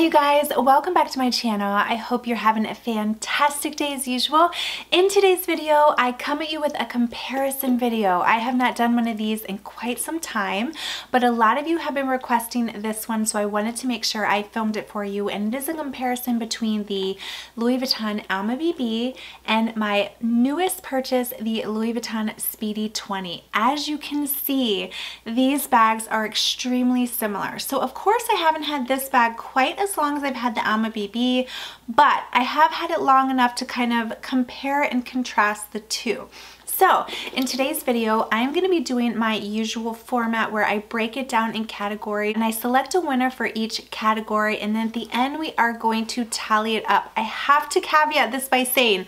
Hi you guys, welcome back to my channel. I hope you're having a fantastic day as usual. In today's video, I come at you with a comparison video. I have not done one of these in quite some time, but a lot of you have been requesting this one, so I wanted to make sure I filmed it for you, and it is a comparison between the Louis Vuitton Alma BB and my newest purchase, the Louis Vuitton Speedy 20. As you can see, these bags are extremely similar. So of course I haven't had this bag quite as long as I've had the Alma BB, but I have had it long enough to kind of compare and contrast the two. So in today's video, I'm going to be doing my usual format where I break it down in category and I select a winner for each category, and then at the end we are going to tally it up. I have to caveat this by saying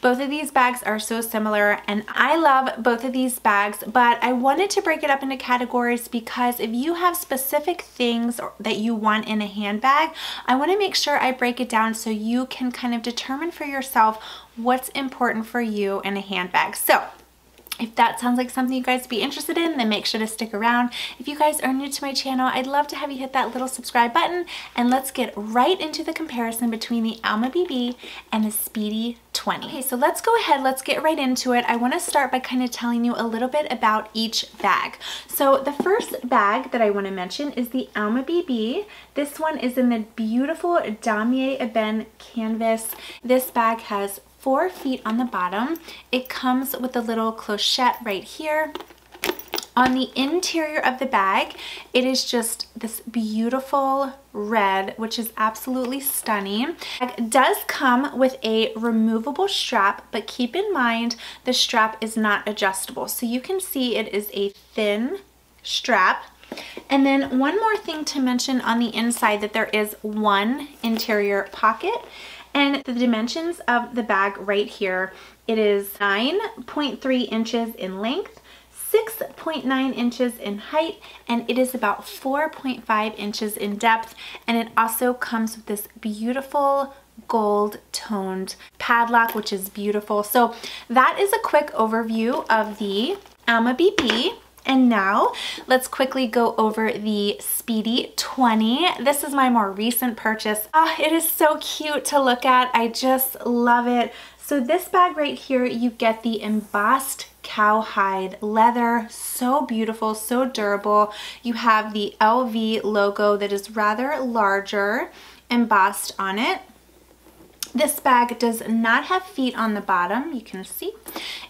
both of these bags are so similar and I love both of these bags, but I wanted to break it up into categories because if you have specific things that you want in a handbag, I want to make sure I break it down so you can kind of determine for yourself what's important for you in a handbag. So if that sounds like something you guys would be interested in, then make sure to stick around. If you guys are new to my channel, I'd love to have you hit that little subscribe button, and let's get right into the comparison between the Alma BB and the Speedy 20. Okay, so let's go ahead, let's get right into it. I want to start by kind of telling you a little bit about each bag. So the first bag that I want to mention is the Alma BB. This one is in the beautiful Damier Ebene canvas. This bag has 4 feet on the bottom. It comes with a little clochette right here. On the interior of the bag, it is just this beautiful red, which is absolutely stunning. It does come with a removable strap, but keep in mind the strap is not adjustable. So you can see it is a thin strap. And then one more thing to mention on the inside, that there is one interior pocket. And the dimensions of the bag right here, it is 9.3 inches in length, 6.9 inches in height, and it is about 4.5 inches in depth. And it also comes with this beautiful gold toned padlock, which is beautiful. So that is a quick overview of the Alma BB. And now let's quickly go over the Speedy 20. This is my more recent purchase. Oh, it is so cute to look at. I just love it. So this bag right here, you get the embossed cowhide leather, so beautiful, so durable. You have the LV logo that is rather larger embossed on it. This bag does not have feet on the bottom, you can see.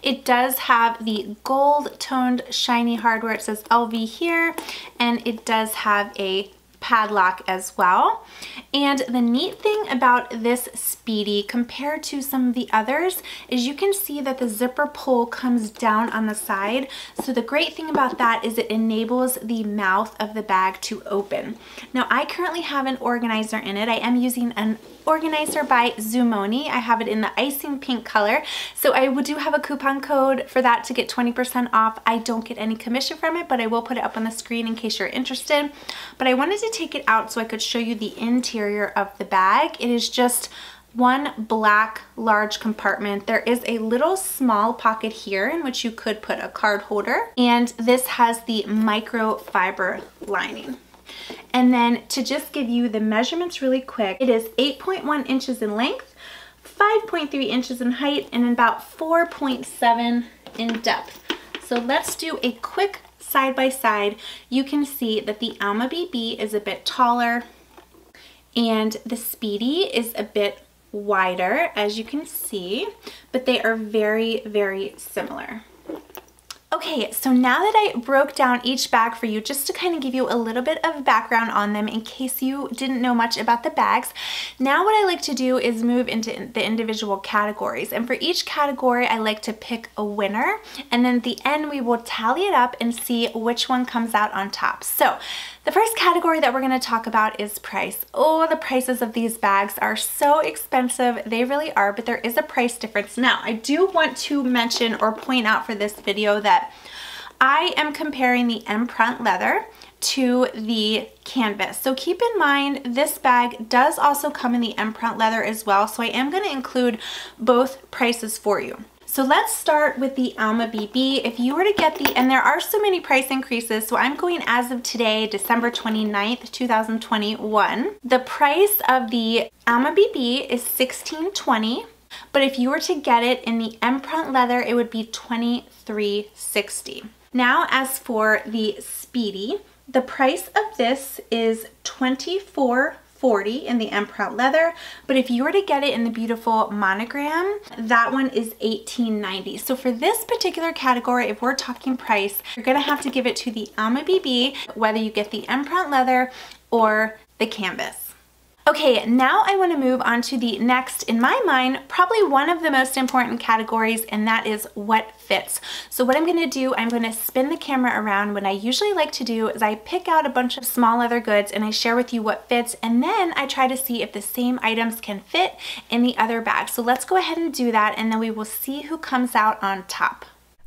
It does have the gold toned shiny hardware. It says LV here, and it does have a padlock as well. And the neat thing about this Speedy compared to some of the others is you can see that the zipper pull comes down on the side. So the great thing about that is it enables the mouth of the bag to open. Now I currently have an organizer in it. I am using an organizer by Zumoni. I have it in the icing pink color. So I do have a coupon code for that to get 20% off. I don't get any commission from it, but I will put it up on the screen in case you're interested. But I wanted to take it out so I could show you the interior of the bag. It is just one black large compartment. There is a little small pocket here in which you could put a card holder, and this has the microfiber lining. And then to just give you the measurements really quick, it is 8.1 inches in length, 5.3 inches in height, and about 4.7 in depth. So let's do a quick side by side. You can see that the Alma BB is a bit taller and the Speedy is a bit wider, as you can see, but they are very, very similar. Okay, so now that I broke down each bag for you, just to kind of give you a little bit of background on them in case you didn't know much about the bags, now what I like to do is move into the individual categories. And for each category, I like to pick a winner. And then at the end, we will tally it up and see which one comes out on top. So the first category that we're going to talk about is price. Oh, the prices of these bags are so expensive. They really are, but there is a price difference. Now, I do want to mention or point out for this video that I am comparing the Empreinte leather to the canvas. So keep in mind this bag does also come in the Empreinte leather as well, so I am going to include both prices for you. So let's start with the Alma BB. If you were to get the, and there are so many price increases, so I'm going as of today, December 29th, 2021. The price of the Alma BB is $16.20, but if you were to get it in the Empreinte leather, it would be $23.60. Now as for the Speedy, the price of this is $24.40 in the Empreinte leather, but if you were to get it in the beautiful monogram, that one is $18.90. So for this particular category, if we're talking price, you're gonna have to give it to the Alma BB, whether you get the Empreinte leather or the canvas. Okay, now I want to move on to the next, in my mind, probably one of the most important categories, and that is what fits. So what I'm going to do, I'm going to spin the camera around. What I usually like to do is I pick out a bunch of small leather goods and I share with you what fits, and then I try to see if the same items can fit in the other bag. So let's go ahead and do that, and then we will see who comes out on top.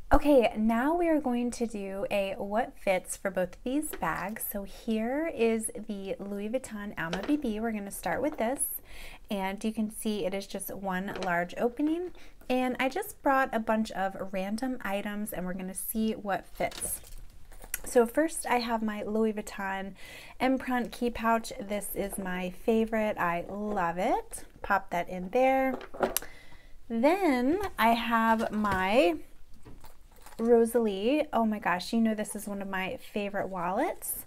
Okay, now we are going to do a what fits for both these bags. So here is the Louis Vuitton Alma BB. We're going to start with this, and you can see it is just one large opening, and I just brought a bunch of random items and we're going to see what fits. So first I have my Louis Vuitton Empreinte key pouch. This is my favorite. I love it. Pop that in there. Then I have my Rosalie, oh my gosh, you know this is one of my favorite wallets,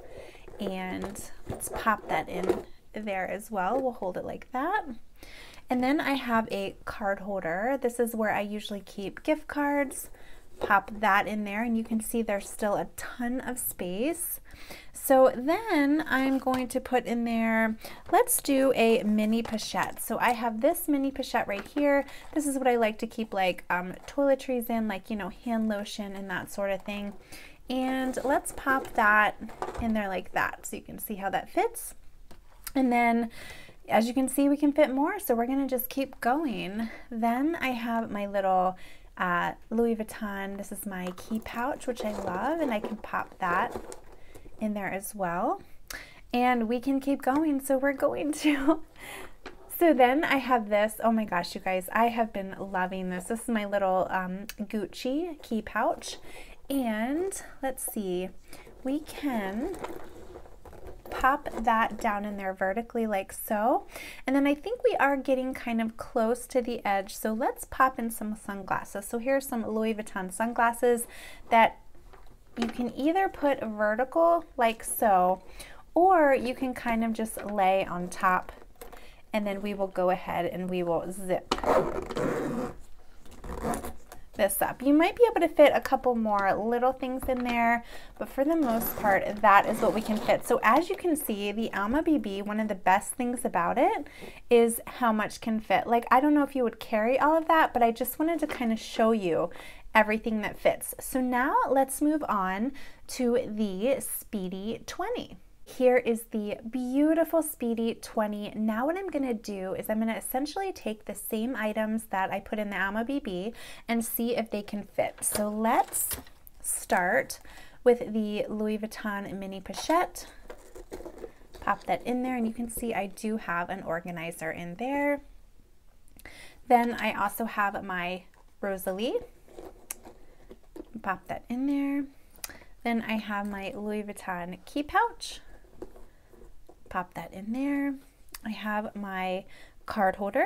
and let's pop that in there as well. We'll hold it like that. And then I have a card holder. This is where I usually keep gift cards. Pop that in there, and you can see there's still a ton of space. So then I'm going to put in there, let's do a mini pochette. So I have this mini pochette right here. This is what I like to keep like toiletries in, like, you know, hand lotion and that sort of thing. And let's pop that in there like that so you can see how that fits. And then as you can see, we can fit more, so we're gonna just keep going. Then I have my little Louis Vuitton, this is my key pouch, which I love, and I can pop that in there as well, and we can keep going, so we're going to. So then I have this, oh my gosh, you guys, I have been loving this. This is my little Gucci key pouch, and let's see, we can pop that down in there vertically like so, and then I think we are getting kind of close to the edge, so let's pop in some sunglasses. So here's some Louis Vuitton sunglasses that you can either put vertical like so, or you can kind of just lay on top, and then we will go ahead and we will zip this up. You might be able to fit a couple more little things in there, but for the most part, that is what we can fit. So as you can see, the Alma BB, one of the best things about it is how much can fit. Like, I don't know if you would carry all of that, but I just wanted to kind of show you everything that fits. So now let's move on to the Speedy 20. Here is the beautiful Speedy 20. Now what I'm gonna do is I'm gonna essentially take the same items that I put in the Alma BB and see if they can fit. So let's start with the Louis Vuitton mini pochette. Pop that in there, and you can see I do have an organizer in there. Then I also have my Rosalie. Pop that in there. Then I have my Louis Vuitton key pouch. Pop that in there. I have my card holder,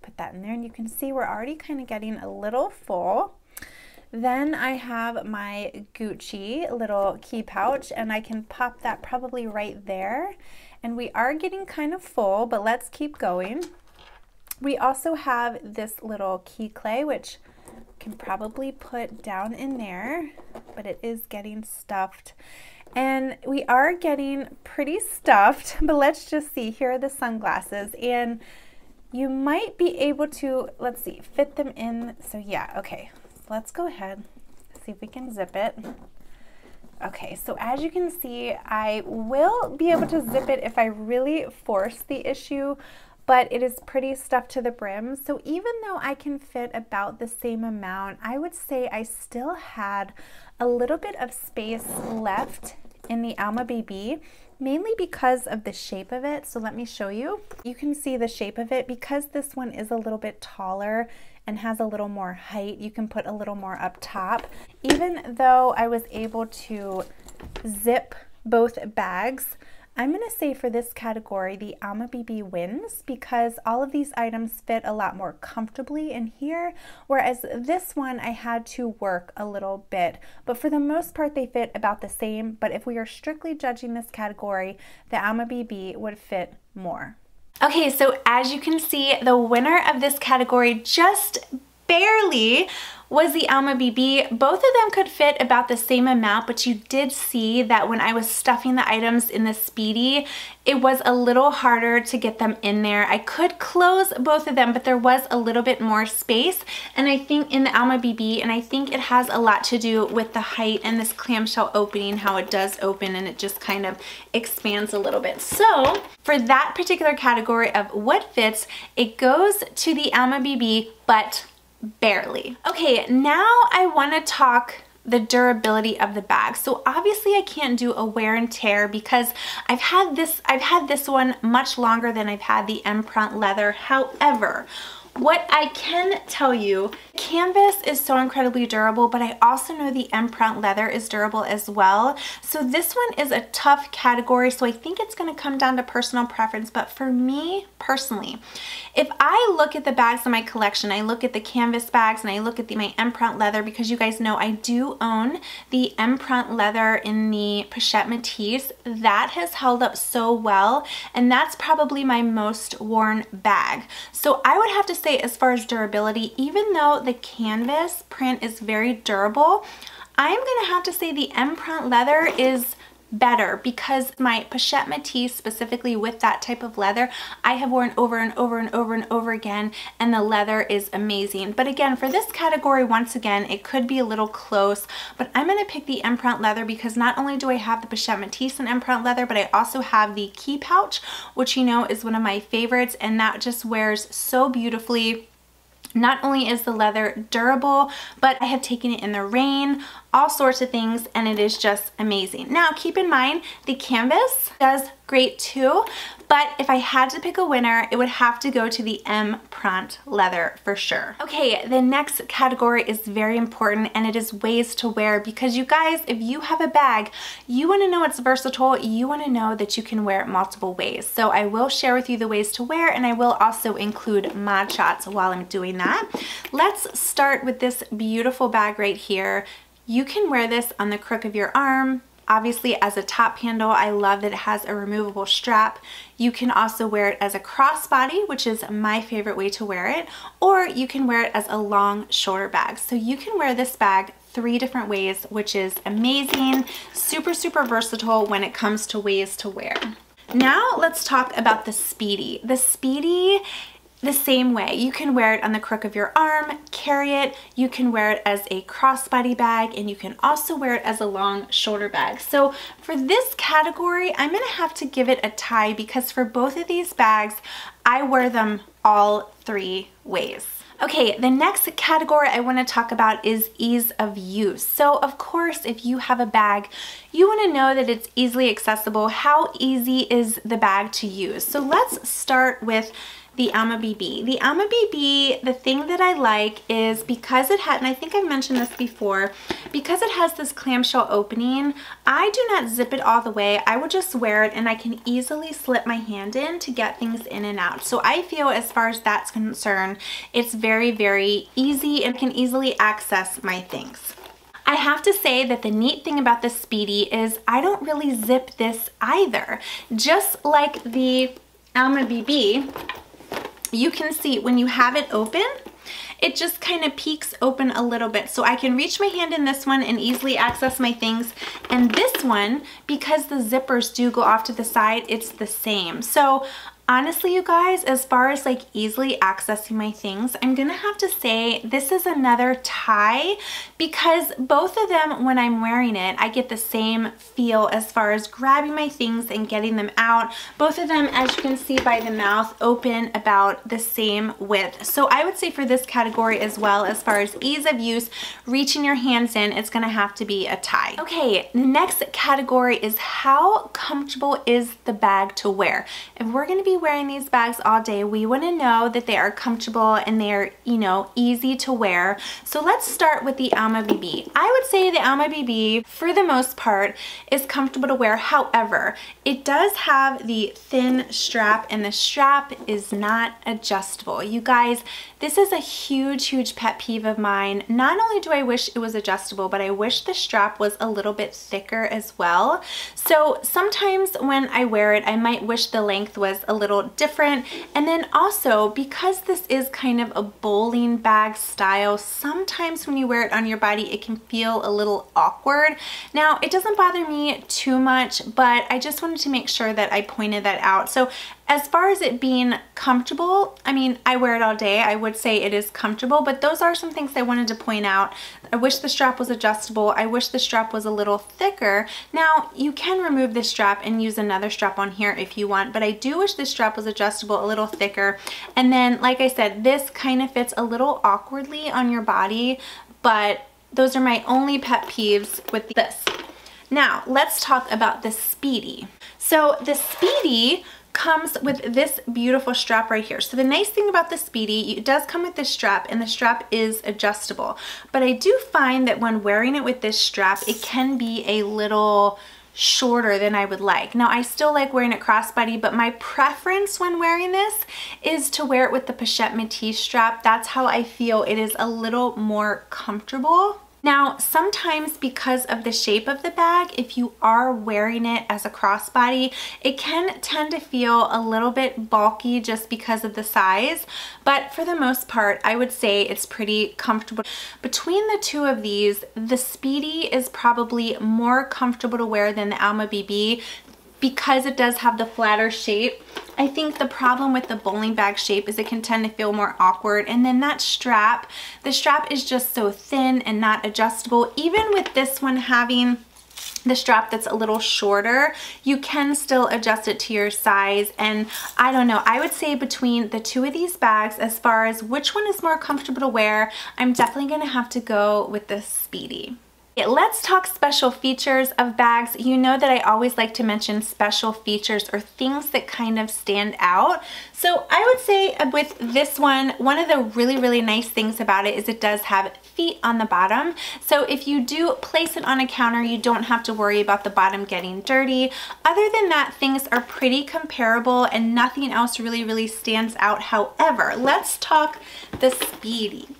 put that in there, and you can see we're already kind of getting a little full. Then I have my Gucci little key pouch, and I can pop that probably right there. And we are getting kind of full, but let's keep going. We also have this little key clay, which can probably put down in there, but it is getting stuffed. And we are getting pretty stuffed, but let's just see. Here are the sunglasses, and you might be able to, let's see, fit them in. So yeah, okay, so let's go ahead, see if we can zip it. Okay, so as you can see, I will be able to zip it if I really force the issue, but it is pretty stuffed to the brim. So even though I can fit about the same amount, I would say I still had a little bit of space left in the Alma BB, mainly because of the shape of it. So let me show you. You can see the shape of it because this one is a little bit taller. and has a little more height. You can put a little more up top. Even though I was able to zip both bags, I'm gonna say for this category, the Alma BB wins because all of these items fit a lot more comfortably in here, whereas this one I had to work a little bit. But for the most part, they fit about the same, but if we are strictly judging this category, the Alma BB would fit more. Okay, so as you can see, the winner of this category just barely was the Alma BB. Both of them could fit about the same amount, but you did see that when I was stuffing the items in the Speedy, it was a little harder to get them in there. I could close both of them, but there was a little bit more space, and I think in the Alma BB, and I think it has a lot to do with the height and this clamshell opening, how it does open and it just kind of expands a little bit. So for that particular category of what fits, it goes to the Alma BB, but barely. Okay, now I want to talk the durability of the bag. So obviously I can't do a wear and tear because I've had this one much longer than I've had the Empreinte leather. However, what I can tell you, canvas is so incredibly durable, but I also know the Empreinte leather is durable as well. So this one is a tough category, so I think it's going to come down to personal preference. But for me personally, if I look at the bags in my collection, I look at the canvas bags and I look at my Empreinte leather, because you guys know I do own the Empreinte leather in the Pochette Matisse. That has held up so well, and that's probably my most worn bag. So I would have to say, as far as durability, even though the canvas print is very durable, I'm gonna have to say the Empreinte leather is better, because my Pochette Matisse, specifically with that type of leather, I have worn over and over and over and over again, and the leather is amazing. But again, for this category, once again, it could be a little close, but I'm going to pick the Empreinte leather because not only do I have the Pochette Matisse and Empreinte leather, but I also have the key pouch, which you know is one of my favorites, and that just wears so beautifully. Not only is the leather durable, but I have taken it in the rain, all sorts of things, and it is just amazing. Now, keep in mind, the canvas does great too, but if I had to pick a winner, it would have to go to the Empreinte leather for sure. Okay, the next category is very important, and it is ways to wear, because you guys, if you have a bag, you want to know it's versatile, you want to know that you can wear it multiple ways. So I will share with you the ways to wear, and I will also include mod shots while I'm doing that. Let's start with this beautiful bag right here. You can wear this on the crook of your arm. Obviously, as a top handle, I love that it has a removable strap. You can also wear it as a crossbody, which is my favorite way to wear it, or you can wear it as a long shoulder bag. So you can wear this bag three different ways, which is amazing, super, super versatile when it comes to ways to wear. Now let's talk about the Speedy. The Speedy, the same way. You can wear it on the crook of your arm, carry it, you can wear it as a crossbody bag, and you can also wear it as a long shoulder bag. So for this category, I'm gonna have to give it a tie, because for both of these bags, I wear them all three ways. Okay, the next category I want to talk about is ease of use. So of course, if you have a bag, you want to know that it's easily accessible. How easy is the bag to use? So let's start with the Alma BB. The Alma BB, the thing that I like is because it had, and I think I've mentioned this before, because it has this clamshell opening, I do not zip it all the way. I would just wear it, and I can easily slip my hand in to get things in and out. So I feel, as far as that's concerned, it's very, very easy and can easily access my things. I have to say that the neat thing about the Speedy is I don't really zip this either. Just like the Alma BB, you can see when you have it open, it just kind of peeks open a little bit. So I can reach my hand in this one and easily access my things. And this one, because the zippers do go off to the side, it's the same. So honestly, you guys, as far as like easily accessing my things, I'm gonna have to say this is another tie, because both of them, when I'm wearing it, I get the same feel as far as grabbing my things and getting them out. Both of them, as you can see by the mouth, open about the same width. So I would say for this category as well, as far as ease of use, reaching your hands in, it's gonna have to be a tie. Okay, the next category is how comfortable is the bag to wear. If we're gonna be be wearing these bags all day, we want to know that they are comfortable and they are, you know, easy to wear. So let's start with the Alma BB. I would say the Alma BB, for the most part, is comfortable to wear. However, it does have the thin strap, and the strap is not adjustable. You guys, this is a huge, huge pet peeve of mine. Not only do I wish it was adjustable, but I wish the strap was a little bit thicker as well. So sometimes when I wear it, I might wish the length was a little different. And then also, because this is kind of a bowling bag style, sometimes when you wear it on your body, it can feel a little awkward. Now, it doesn't bother me too much, but I just wanted to make sure that I pointed that out. So as far as it being comfortable, I mean, I wear it all day. I would say it is comfortable, but those are some things I wanted to point out. I wish the strap was adjustable. I wish the strap was a little thicker. Now, you can remove this strap and use another strap on here if you want, but I do wish this strap was adjustable, a little thicker. And then, like I said, this kind of fits a little awkwardly on your body, but those are my only pet peeves with this. Now, let's talk about the Speedy. So the Speedy comes with this beautiful strap right here. So the nice thing about the Speedy, it does come with this strap, and the strap is adjustable. But I do find that when wearing it with this strap, it can be a little shorter than I would like. Now, I still like wearing it crossbody, but my preference when wearing this is to wear it with the Pochette Matisse strap. That's how I feel it is a little more comfortable. Now, sometimes because of the shape of the bag, if you are wearing it as a crossbody, it can tend to feel a little bit bulky just because of the size, but for the most part, I would say it's pretty comfortable. Between the two of these, the Speedy is probably more comfortable to wear than the Alma BB because it does have the flatter shape. I think the problem with the bowling bag shape is it can tend to feel more awkward. And then that strap, the strap is just so thin and not adjustable. Even with this one having the strap that's a little shorter, you can still adjust it to your size. And I don't know, I would say between the two of these bags, as far as which one is more comfortable to wear, I'm definitely gonna have to go with the Speedy. Let's talk special features of bags. You know that I always like to mention special features or things that kind of stand out. So I would say with this one of the really, really nice things about it is it does have feet on the bottom. So if you do place it on a counter, you don't have to worry about the bottom getting dirty. Other than that, things are pretty comparable and nothing else really, really stands out. However, let's talk the Speedy.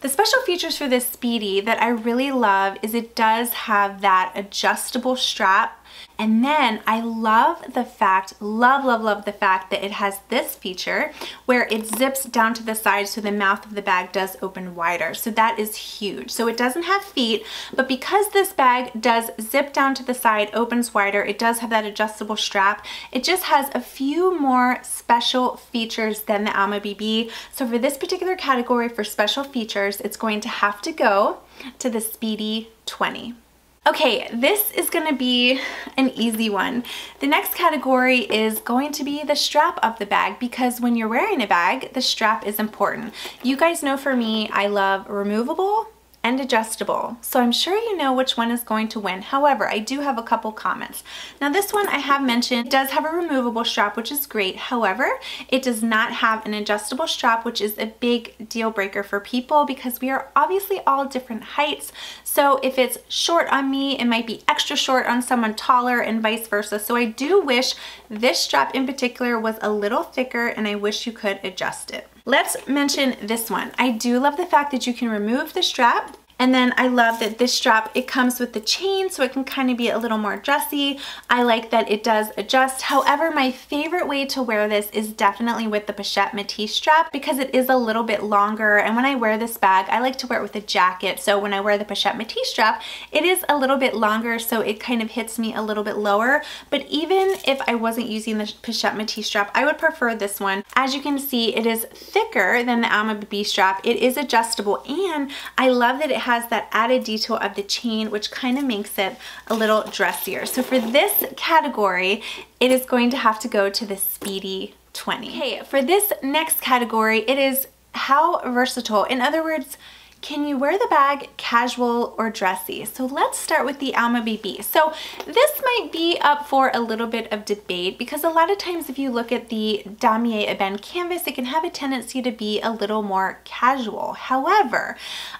The special features for this Speedy that I really love is it does have that adjustable strap. And then I love the fact, love, love, love the fact that it has this feature where it zips down to the side so the mouth of the bag does open wider. So that is huge. So it doesn't have feet, but because this bag does zip down to the side, opens wider, it does have that adjustable strap. It just has a few more special features than the Alma BB. So for this particular category for special features, it's going to have to go to the Speedy 20. Okay, this is gonna be an easy one. The next category is going to be the strap of the bag, because when you're wearing a bag, the strap is important. You guys know for me, I love removable and adjustable. So I'm sure you know which one is going to win. However, I do have a couple comments. Now this one I have mentioned does have a removable strap, which is great. However, it does not have an adjustable strap, which is a big deal breaker for people because we are obviously all different heights. So if it's short on me, it might be extra short on someone taller and vice versa. So I do wish this strap in particular was a little thicker and I wish you could adjust it. Let's mention this one. I do love the fact that you can remove the strap, and then I love that this strap, it comes with the chain, so it can kind of be a little more dressy. I like that it does adjust. However, my favorite way to wear this is definitely with the Pochette Matisse strap because it is a little bit longer, and when I wear this bag, I like to wear it with a jacket. So when I wear the Pochette Matisse strap, it is a little bit longer, so it kind of hits me a little bit lower. But even if I wasn't using the Pochette Matisse strap, I would prefer this one. As you can see, it is thicker than the Alma BB strap. It is adjustable, and I love that it has that added detail of the chain, which kind of makes it a little dressier. So for this category, it is going to have to go to the Speedy 20. Okay, for this next category, it is how versatile. In other words, Can you wear the bag casual or dressy? So let's start with the Alma BB. So this might be up for a little bit of debate because a lot of times if you look at the Damier Ebene canvas, it can have a tendency to be a little more casual. However,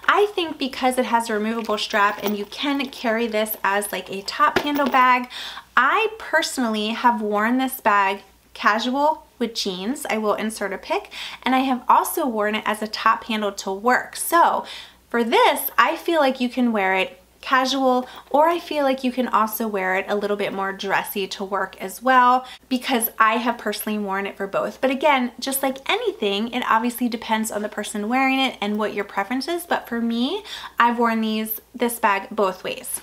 I think because it has a removable strap and you can carry this as like a top handle bag, I personally have worn this bag casual with jeans. I will insert a pic, and I have also worn it as a top handle to work. So for this, I feel like you can wear it casual, or I feel like you can also wear it a little bit more dressy to work as well, because I have personally worn it for both. But again, just like anything, it obviously depends on the person wearing it and what your preference is. But for me, I've worn this bag both ways.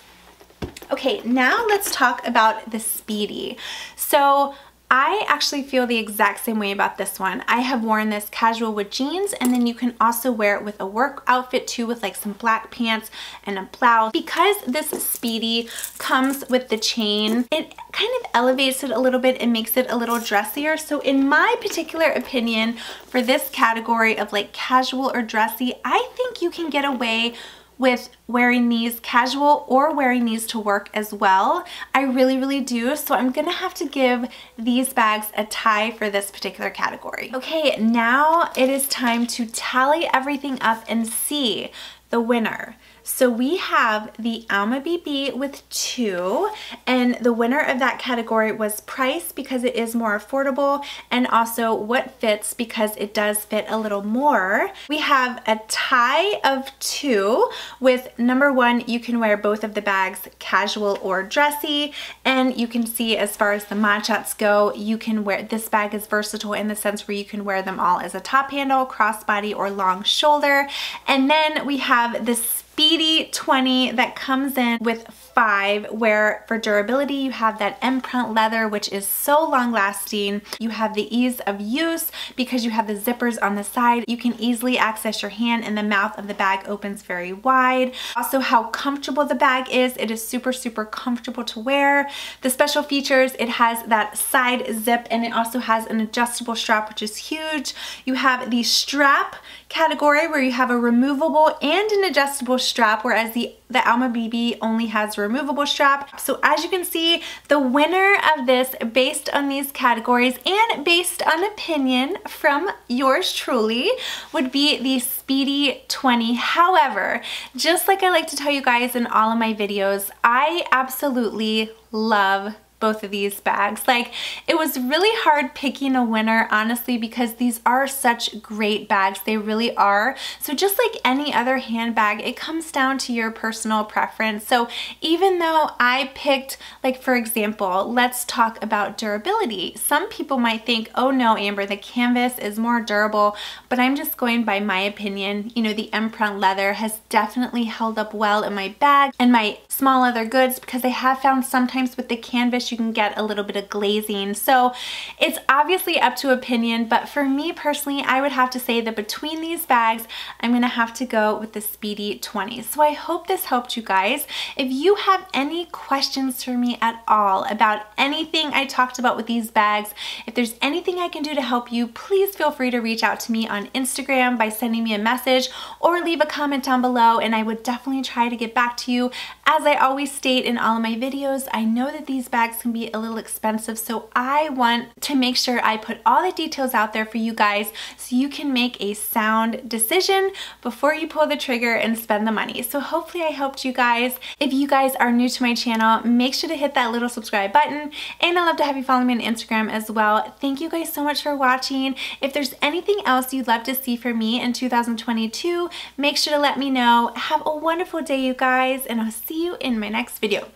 Okay, now let's talk about the Speedy. So I actually feel the exact same way about this one. I have worn this casual with jeans, and then you can also wear it with a work outfit too, with like some black pants and a blouse. Because this Speedy comes with the chain, it kind of elevates it a little bit and makes it a little dressier. So in my particular opinion, for this category of like casual or dressy, I think you can get away with wearing these casual or wearing these to work as well. I really, really do. So I'm gonna have to give these bags a tie for this particular category. Okay, now it is time to tally everything up and see the winner. So we have the Alma BB with 2, and the winner of that category was price, because it is more affordable, and also what fits, because it does fit a little more. We have a tie of 2 with number 1, you can wear both of the bags casual or dressy, and you can see as far as the matchats go, you can wear, this bag is versatile in the sense where you can wear them all as a top handle, crossbody, or long shoulder. And then we have this Speedy 20 that comes in with 5, where for durability you have that Empreinte leather, which is so long lasting. You have the ease of use because you have the zippers on the side. You can easily access your hand, and the mouth of the bag opens very wide. Also how comfortable the bag is. It is super, super comfortable to wear. The special features, it has that side zip, and it also has an adjustable strap, which is huge. You have the strap category, where you have a removable and an adjustable strap, whereas the Alma BB only has removable strap. So as you can see, the winner of this, based on these categories and based on opinion from yours truly, would be the Speedy 20. However, just like I like to tell you guys in all of my videos, I absolutely love both of these bags. Like, it was really hard picking a winner, honestly, because these are such great bags. They really are. So just like any other handbag, it comes down to your personal preference. So even though I picked, like, for example, let's talk about durability. Some people might think, oh no, Amber, the canvas is more durable, but I'm just going by my opinion. You know, the Empreinte leather has definitely held up well in my bag and my small leather goods, because I have found sometimes with the canvas you can get a little bit of glazing. So it's obviously up to opinion, but for me personally, I would have to say that between these bags, I'm gonna have to go with the Speedy 20. So I hope this helped you guys. If you have any questions for me at all about anything I talked about with these bags, if there's anything I can do to help you, please feel free to reach out to me on Instagram by sending me a message or leave a comment down below, and I would definitely try to get back to you. As I always state in all of my videos, I know that these bags can be a little expensive, so I want to make sure I put all the details out there for you guys so you can make a sound decision before you pull the trigger and spend the money. So hopefully I helped you guys. If you guys are new to my channel, make sure to hit that little subscribe button, and I'd love to have you follow me on Instagram as well. Thank you guys so much for watching. If there's anything else you'd love to see from me in 2022, make sure to let me know. Have a wonderful day, you guys, and I'll see you in my next video.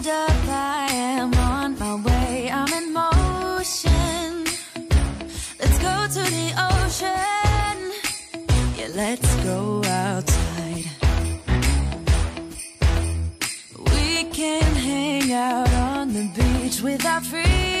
Up, I am on my way, I'm in motion. Let's go to the ocean. Yeah, let's go outside. We can hang out on the beach without freezing.